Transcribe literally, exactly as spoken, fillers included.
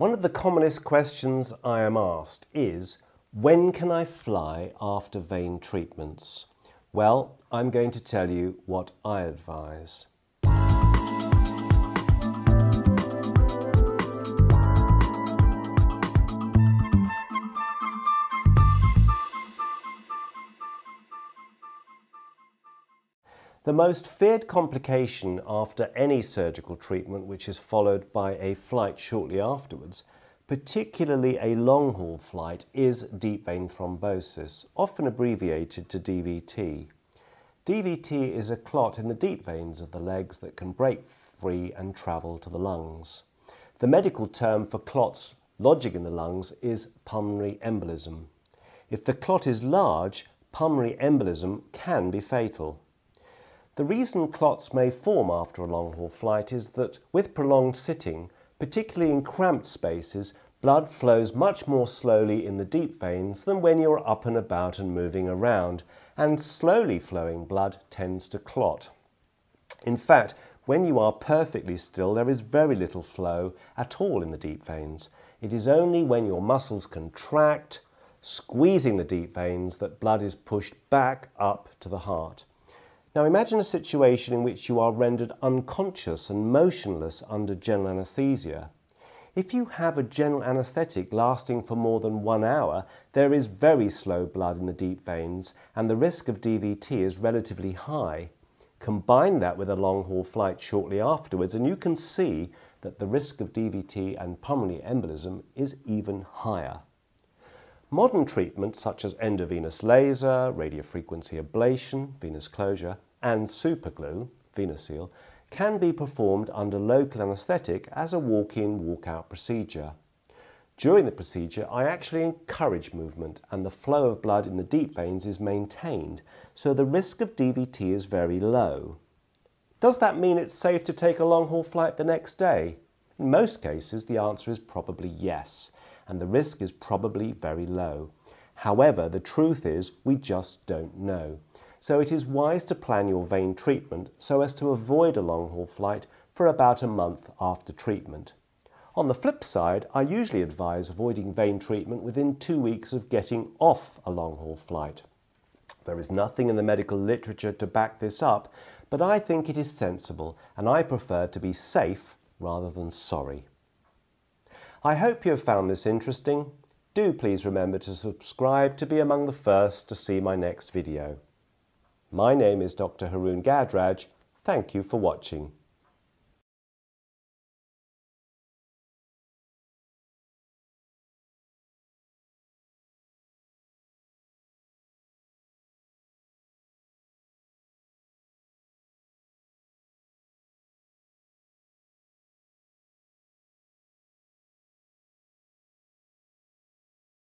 One of the commonest questions I am asked is, when can I fly after vein treatments? Well, I'm going to tell you what I advise. The most feared complication after any surgical treatment, which is followed by a flight shortly afterwards, particularly a long-haul flight, is deep vein thrombosis, often abbreviated to D V T. D V T is a clot in the deep veins of the legs that can break free and travel to the lungs. The medical term for clots lodging in the lungs is pulmonary embolism. If the clot is large, pulmonary embolism can be fatal. The reason clots may form after a long-haul flight is that with prolonged sitting, particularly in cramped spaces, blood flows much more slowly in the deep veins than when you're up and about and moving around, and slowly flowing blood tends to clot. In fact, when you are perfectly still, there is very little flow at all in the deep veins. It is only when your muscles contract, squeezing the deep veins, that blood is pushed back up to the heart. Now imagine a situation in which you are rendered unconscious and motionless under general anaesthesia. If you have a general anaesthetic lasting for more than one hour, there is very slow blood in the deep veins and the risk of D V T is relatively high. Combine that with a long-haul flight shortly afterwards and you can see that the risk of D V T and pulmonary embolism is even higher. Modern treatments such as endovenous laser, radiofrequency ablation, venous closure, and superglue, VenaSeal, can be performed under local anaesthetic as a walk-in, walk-out procedure. During the procedure, I actually encourage movement and the flow of blood in the deep veins is maintained, so the risk of D V T is very low. Does that mean it's safe to take a long-haul flight the next day? In most cases, the answer is probably yes, and the risk is probably very low. However, the truth is we just don't know. So it is wise to plan your vein treatment so as to avoid a long-haul flight for about a month after treatment. On the flip side, I usually advise avoiding vein treatment within two weeks of getting off a long-haul flight. There is nothing in the medical literature to back this up, but I think it is sensible and I prefer to be safe rather than sorry. I hope you have found this interesting. Do please remember to subscribe to be among the first to see my next video. My name is Doctor Haroun Gajraj. Thank you for watching.